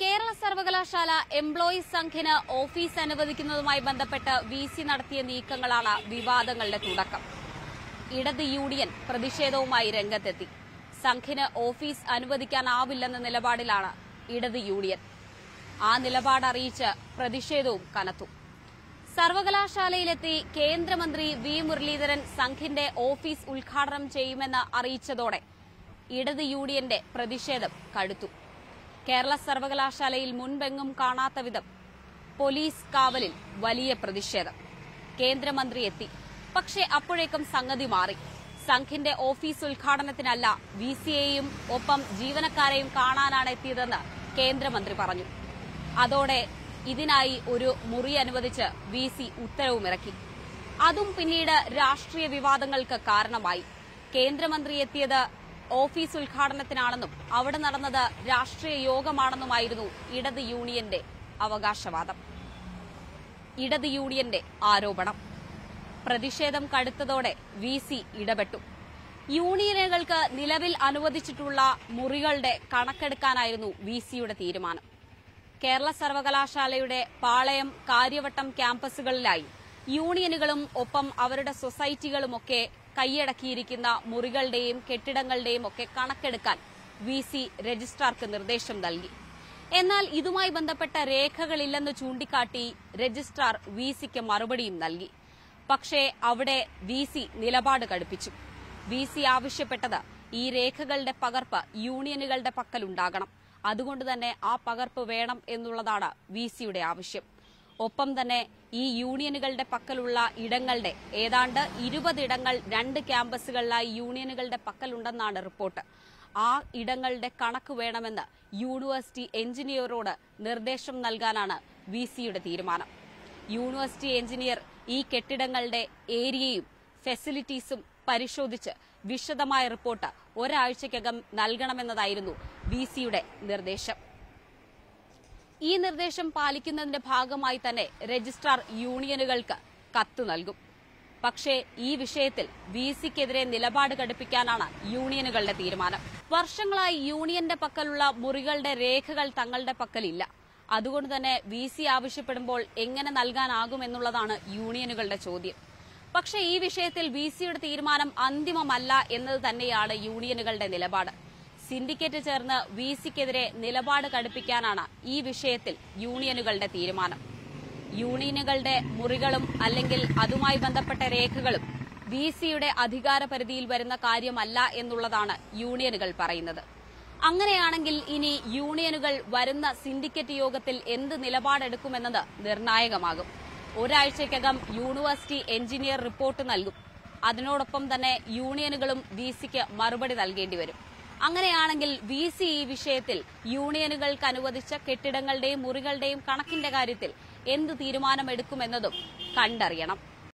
കേരള സർവകലാശാല employees സംഘിന് office അനുവദിക്കുന്നതുമായി ബന്ധപ്പെട്ട് VC നടത്തിയ നീക്കങ്ങളാണ് വിവാദങ്ങളുടെ തുടക്കം. ഇടത് യൂണിയൻ പ്രതിഷേധവുമായി രംഗത്തെത്തി. സംഘിന് ഓഫീസ് അനുവദിക്കാനാവില്ലെന്ന നിലപാടിലാണ് ഇടത് യൂണിയൻ. ആ നിലപാട് അറിയിച്ച് പ്രതിഷേധവും കനത്തു. സർവകലാശാലയിലെത്തി കേന്ദ്രമന്ത്രി വി മുരളീധരൻ സംഘിന്റെ ഓഫീസ് ഉദ്ഘാടനം ചെയ്യുമെന്ന് അറിയിച്ചതോടെ ഇടത് യൂണിയന്റെ പ്രതിഷേധം കടുത്തു. കേരള സർവകലാശാലയിൽ മുൻപെങ്ങും കാണാത്ത വിധം പോലീസ് കാവലിൽ വലിയ പ്രതിഷേധം. കേന്ദ്രമന്ത്രി എത്തി, പക്ഷേ അപ്പോഴേക്കും സംഗതി മാറി. സംഘിന്റെ ഓഫീസ് ഉദ്ഘാടനത്തിനല്ല വി സിയെയും ഒപ്പം ജീവനക്കാരെയും കാണാനാണ് എത്തിയതെന്ന് കേന്ദ്രമന്ത്രി പറഞ്ഞു. അതോടെ ഇതിനായി ഒരു മുറി അനുവദിച്ച് വി സി ഉത്തരവുമിറക്കി. അതും പിന്നീട് രാഷ്ട്രീയ വിവാദങ്ങൾക്ക് കാരണമായി. കേന്ദ്രമന്ത്രി എത്തിയത് ഓഫീസ് ഉദ്ഘാടനത്തിനാണെന്നും അവിടെ നടന്നത് രാഷ്ട്രീയ യോഗമാണെന്നുമായിരുന്നു ഇടത് യൂണിയന്റെ അവകാശവാദം, ഇടത് യൂണിയന്റെ ആരോപണം. പ്രതിഷേധം കടുത്തതോടെ വി സി ഇടപെട്ടു. യൂണിയനുകൾക്ക് നിലവിൽ അനുവദിച്ചിട്ടുള്ള മുറികളുടെ കണക്കെടുക്കാനായിരുന്നു വി സിയുടെ തീരുമാനം. കേരള സർവകലാശാലയുടെ പാളയം, കാര്യവട്ടം ക്യാമ്പസുകളിലായി യൂണിയനുകളും ഒപ്പം അവരുടെ സൊസൈറ്റികളുമൊക്കെ കൈയടക്കിയിരിക്കുന്ന മുറികളുടെയും കെട്ടിടങ്ങളുടെയും ഒക്കെ കണക്കെടുക്കാൻ വി സി രജിസ്ട്രാർക്ക് നിർദ്ദേശം നൽകി. എന്നാൽ ഇതുമായി ബന്ധപ്പെട്ട രേഖകളില്ലെന്ന് ചൂണ്ടിക്കാട്ടി രജിസ്ട്രാർ വി സിക്ക് മറുപടിയും നൽകി. പക്ഷേ അവിടെ വി സി നിലപാട് കടുപ്പിച്ചു. വി സി ആവശ്യപ്പെട്ടത് ഈ രേഖകളുടെ പകർപ്പ് യൂണിയനുകളുടെ പക്കലുണ്ടാകണം, അതുകൊണ്ട് തന്നെ ആ പകർപ്പ് വേണം എന്നുള്ളതാണ് വി സിയുടെ ആവശ്യം. ഒപ്പം തന്നെ ഈ യൂണിയനുകളുടെ പക്കലുള്ള ഇടങ്ങളുടെ ഏതാണ്ട് 20 ഇടങ്ങൾ 2 ക്യാമ്പസുകളിലായി യൂണിയനുകളുടെ പക്കലുണ്ടെന്നാണ് റിപ്പോർട്ട്. ആ ഇടങ്ങളുടെ കണക്ക് വേണമെന്ന് യൂണിവേഴ്സിറ്റി എഞ്ചിനീയറോട് നിർദ്ദേശം നൽകാനാണ് വി സിയുടെ തീരുമാനം. യൂണിവേഴ്സിറ്റി എഞ്ചിനീയർ ഈ കെട്ടിടങ്ങളുടെ ഏരിയയും ഫെസിലിറ്റീസും പരിശോധിച്ച് വിശദമായ റിപ്പോർട്ട് ഒരാഴ്ചക്കകം നൽകണമെന്നതായിരുന്നു വി സിയുടെ നിർദ്ദേശം. ഈ നിർദ്ദേശം പാലിക്കുന്നതിന്റെ ഭാഗമായി തന്നെ രജിസ്ട്രാർ യൂണിയനുകൾക്ക് കത്ത് നൽകും. പക്ഷേ ഈ വിഷയത്തിൽ വി സിക്കെതിരെ നിലപാട് കടുപ്പിക്കാനാണ് യൂണിയനുകളുടെ തീരുമാനം. വർഷങ്ങളായി യൂണിയന്റെ പക്കലുള്ള മുറികളുടെ രേഖകൾ തങ്ങളുടെ പക്കലില്ല. അതുകൊണ്ട് തന്നെ വി സി ആവശ്യപ്പെടുമ്പോൾ എങ്ങനെ നൽകാനാകുമെന്നുള്ളതാണ് യൂണിയനുകളുടെ ചോദ്യം. പക്ഷേ ഈ വിഷയത്തിൽ വി സിയുടെ തീരുമാനം അന്തിമമല്ല എന്നത് തന്നെയാണ് യൂണിയനുകളുടെ നിലപാട്. സിൻഡിക്കേറ്റ് ചേർന്ന് വി സിക്കെതിരെ നിലപാട് കടുപ്പിക്കാനാണ് ഈ വിഷയത്തിൽ യൂണിയനുകളുടെ തീരുമാനം. യൂണിയനുകളുടെ മുറികളും അല്ലെങ്കിൽ അതുമായി ബന്ധപ്പെട്ട രേഖകളും വി സിയുടെ അധികാരപരിധിയിൽ വരുന്ന കാര്യമല്ല എന്നുള്ളതാണ് യൂണിയനുകൾ പറയുന്നത്. അങ്ങനെയാണെങ്കിൽ ഇനി യൂണിയനുകൾ വരുന്ന സിൻഡിക്കേറ്റ് യോഗത്തിൽ എന്ത് നിലപാടെടുക്കുമെന്നത് നിർണായകമാകും. ഒരാഴ്ചയ്ക്കകം യൂണിവേഴ്സിറ്റി എഞ്ചിനീയർ റിപ്പോർട്ട് നൽകും. അതിനോടൊപ്പം തന്നെ യൂണിയനുകളും വി സിക്ക് മറുപടി നൽകേണ്ടി വരും. അങ്ങനെയാണെങ്കിൽ വി സി ഈ വിഷയത്തിൽ യൂണിയനുകൾക്ക് അനുവദിച്ച കെട്ടിടങ്ങളുടെയും മുറികളുടെയും കണക്കിന്റെ കാര്യത്തിൽ എന്ത് തീരുമാനമെടുക്കുമെന്നതും കണ്ടറിയണം.